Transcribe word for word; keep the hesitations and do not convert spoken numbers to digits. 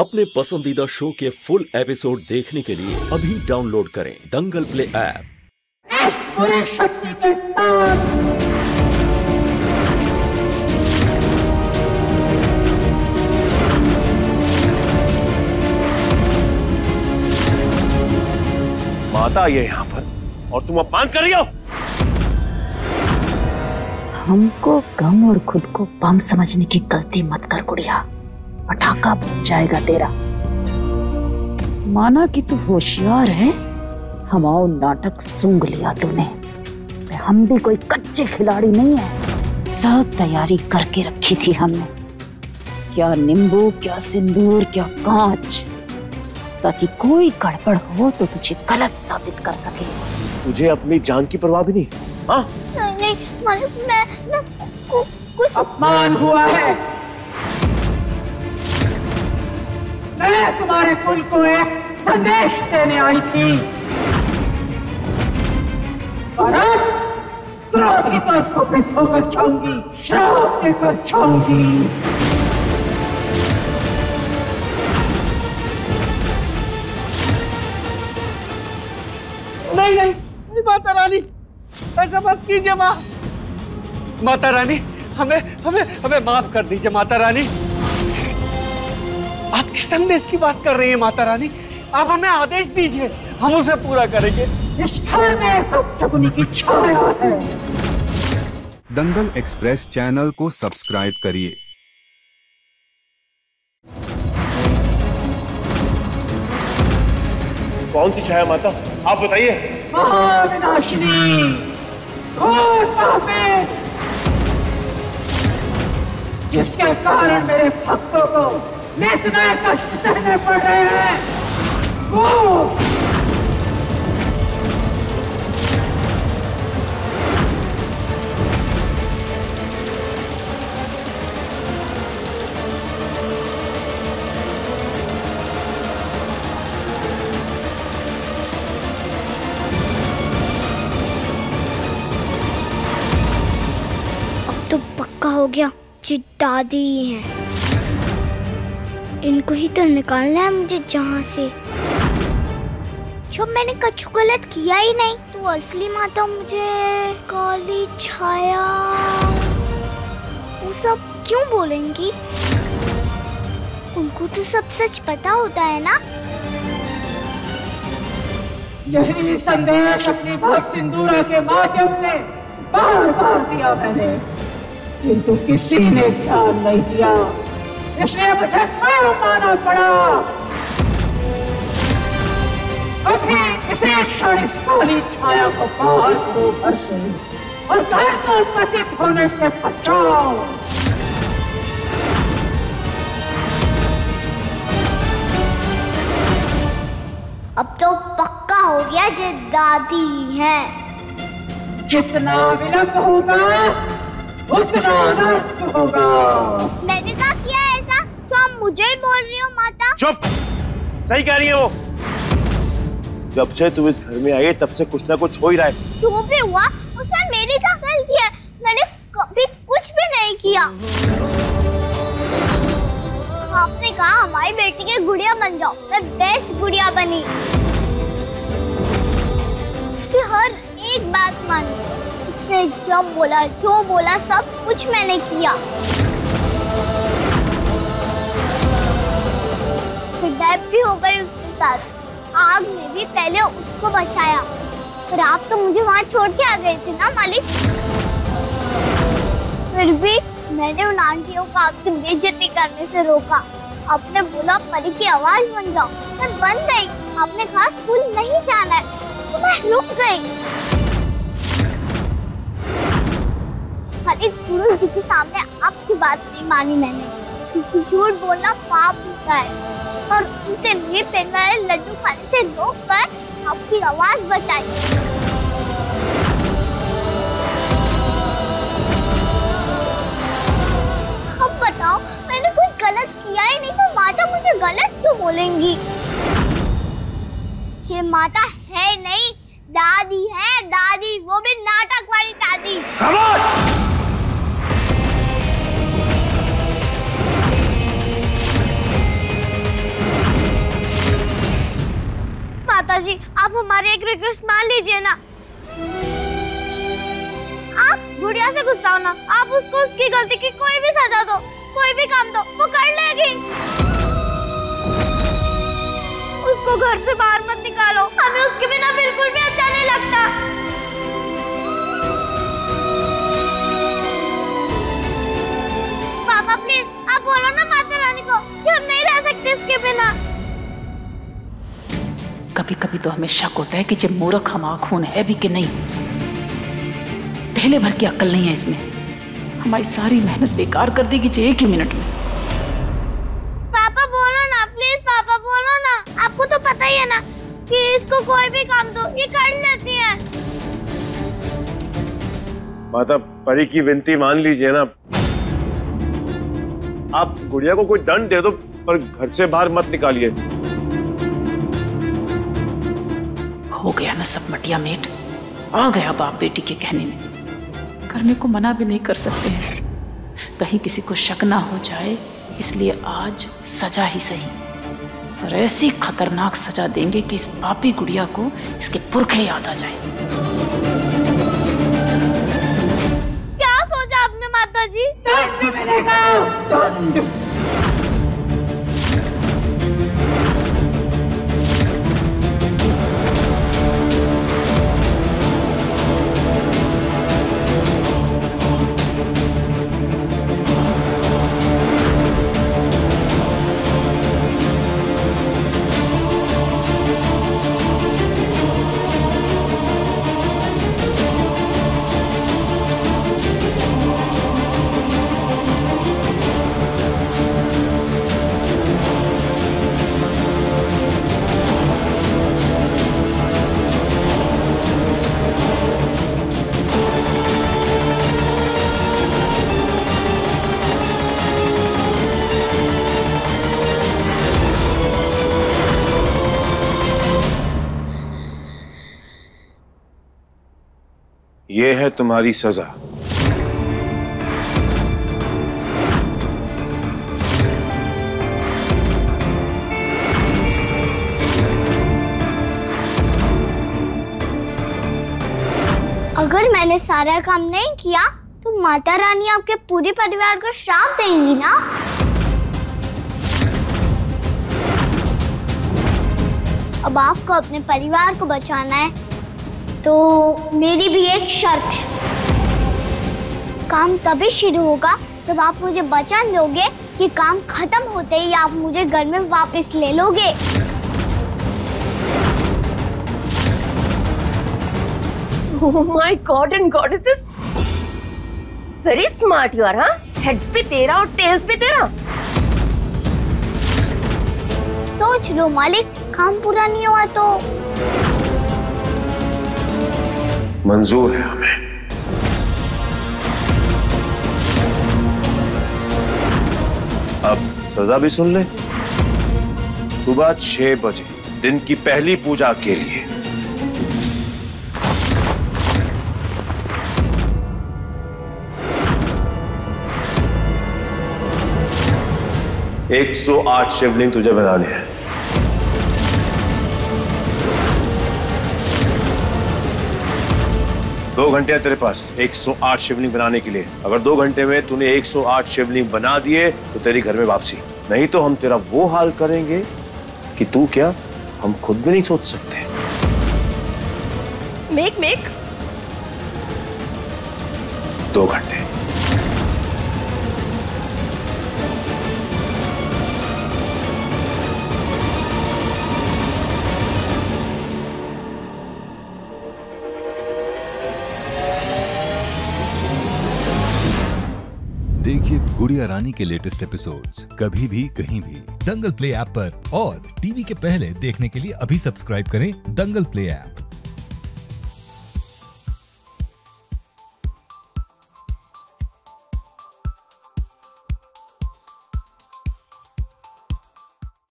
अपने पसंदीदा शो के फुल एपिसोड देखने के लिए अभी डाउनलोड करें दंगल प्ले ऐप। इस पूरी शक्ति के साथ माता ये यहाँ पर और तुम अपमान कर रही हो। हमको गम और खुद को बम समझने की गलती मत कर गुड़िया, पटाखा फट जाएगा तेरा। माना कि तू होशियार है, हमारा नाटक सूंघ लिया तूने। हम भी कोई कच्चे खिलाड़ी नहीं है, सब तैयारी करके रखी थी हमने। क्या नींबू, क्या सिंदूर, क्या कांच, ताकि कोई गड़बड़ हो तो तुझे गलत साबित कर सके। तुझे अपनी जान की परवाह भी नहीं? हाँ? नहीं, नहीं, मैं, मैं कु, कुछ अपमान हुआ है। मैं तुम्हारे कुल को एक संदेश देने आई थी। क्रोध की तरफ को भी होकर छाऊंगी, श्राप देकर छाऊंगी। नहीं नहीं माता रानी, ऐसा मत कीजिए माँ। माता रानी हमें हमें हमें माफ कर दीजिए। माता रानी आप किस संदेश की बात कर रही हैं? माता रानी आप हमें आदेश दीजिए, हम उसे पूरा करेंगे। इस घर में शकुनी की छाया है। दंगल एक्सप्रेस चैनल को सब्सक्राइब करिए। कौन सी छाया माता आप बताइए? महाविनाशिनी, घोर पापी, जिसके कारण मेरे भक्तों को इतने कष्ट सहने पड़ रहे हैं, वो हो गया जी, दादी है। इनको ही तो निकालना है मुझे जहाँ से। जो मैंने कुछ गलत किया ही नहीं, तो असली माता मुझे काली छाया वो सब क्यों बोलेंगी? उनको तो सब सच पता होता है ना। यही संदेश अपनी भक्त सिंदूरा के माध्यम से बार बार दिया मैंने, किंतु किसी ने ध्यान नहीं दिया, इसलिए मुझे स्वयं माना पड़ा। अभी इसे क्षण इस काली छाया को बाहर दो घर से और घर को पतित होने से बचाओ। अब तो पक्का हो गया ये दादी है। जितना विलंब होगा उतना अनर्थ होगा। मैंने क्या किया ऐसा? तो आप मुझे ही बोल रही हो माता? चुप, सही कह रही है वो। जब से तू इस घर में आई तब से कुछ ना कुछ हो ही रहा है। जो भी हुआ उसमें मेरी क्या गलती है? मैंने कभी कुछ भी नहीं किया। आपने कहा हमारी बेटी के गुड़िया बन जाओ, मैं बेस्ट गुड़िया बनी, उसकी हर एक बात मानी, ने जब बोला जो बोला सब कुछ मैंने किया। किडनैप भी हो गई उसके साथ, आग में भी पहले उसको बचाया, पर आप तो मुझे वहाँ छोड़ के आ गए थे ना मालिक। फिर भी मैंने उन आंटियों को आपकी बेइज्जती करने से रोका। आपने बोला परी की आवाज बन जाओ, मैं बन गई। आपने कहा स्कूल नहीं जाना है, तो मैं रुक गई। गुरु जी के सामने आपकी बात नहीं मानी मैंने, क्योंकि झूठ बोलना पाप होता है, और उनके लिए पेन वाले लड्डू खाने से रोक कर आपकी आवाज बचाई। अब बताओ मैंने कुछ गलत किया ही नहीं, तो माता मुझे गलत क्यों बोलेंगी? ये माता है नहीं, दादी है। दादी, वो भी नाटक वाली दादी। आप हमारी एक रिक्वेस्ट मान लीजिए ना। आप गुड़िया से गुस्सा होना, आप उसको उसकी गलती की कोई भी सजा दो, कोई भी काम दो, वो कर लेगी। उसको घर से बाहर मत निकालो, हमें उसके बिना बिल्कुल भी अच्छा नहीं लगता। पापा प्लीज आप बोलो ना माता रानी को कि हम नहीं रह सकते इसके बिना। कभी कभी तो हमें शक होता है कि ये मूर्ख हमारा खून है भी कि नहीं। थैले भर की अक्ल नहीं है इसमें, हमारी सारी मेहनत बेकार कर देगी ये एक ही मिनट में। पापा बोलो ना प्लीज, पापा बोलो ना। आपको तो पता ही है ना कि इसको कोई भी काम दो ये कर लेती है। माता परी की विनती मान लीजिए ना, आप गुड़िया को कोई दंड दे दो पर घर से बाहर मत निकालिए। हो गया ना सब मटिया मेट, आ गया बाप बेटी के कहने में। करने को मना भी नहीं कर सकते हैं, कहीं किसी को शक ना हो जाए, इसलिए आज सजा ही सही। और ऐसी खतरनाक सजा देंगे कि इस पापी गुड़िया को इसके पुरखे याद आ जाए। क्या सोचा आपने माता जी? दंड मिलेगा, दंड। ये है तुम्हारी सजा। अगर मैंने सारा काम नहीं किया तो माता रानी आपके पूरे परिवार को श्राप देंगी ना। अब आपको अपने परिवार को बचाना है तो मेरी भी एक शर्त है। काम तभी शुरू होगा जब आप मुझे वचन दोगे कि काम खत्म होते ही आप मुझे घर में वापस ले लोगे। Oh my God and goddesses, very smart you are, हाँ? Heads पे तेरा और tails पे तेरा। सोच लो मालिक, काम पूरा नहीं हुआ तो मंजूर है हमें। अब सजा भी सुन ले। सुबह छह बजे दिन की पहली पूजा के लिए एक सौ आठ शिवलिंग तुझे बनाने हैं। दो घंटे तेरे पास एक सौ आठ शिवलिंग बनाने के लिए। अगर दो घंटे में तूने एक सौ आठ शिवलिंग बना दिए तो तेरी घर में वापसी, नहीं तो हम तेरा वो हाल करेंगे कि तू क्या हम खुद भी नहीं सोच सकते। मेक मेक दो घंटे। देखिए गुड़िया रानी के लेटेस्ट एपिसोड्स कभी भी कहीं भी दंगल प्ले ऐप पर और टीवी के पहले देखने के लिए अभी सब्सक्राइब करें दंगल प्ले ऐप।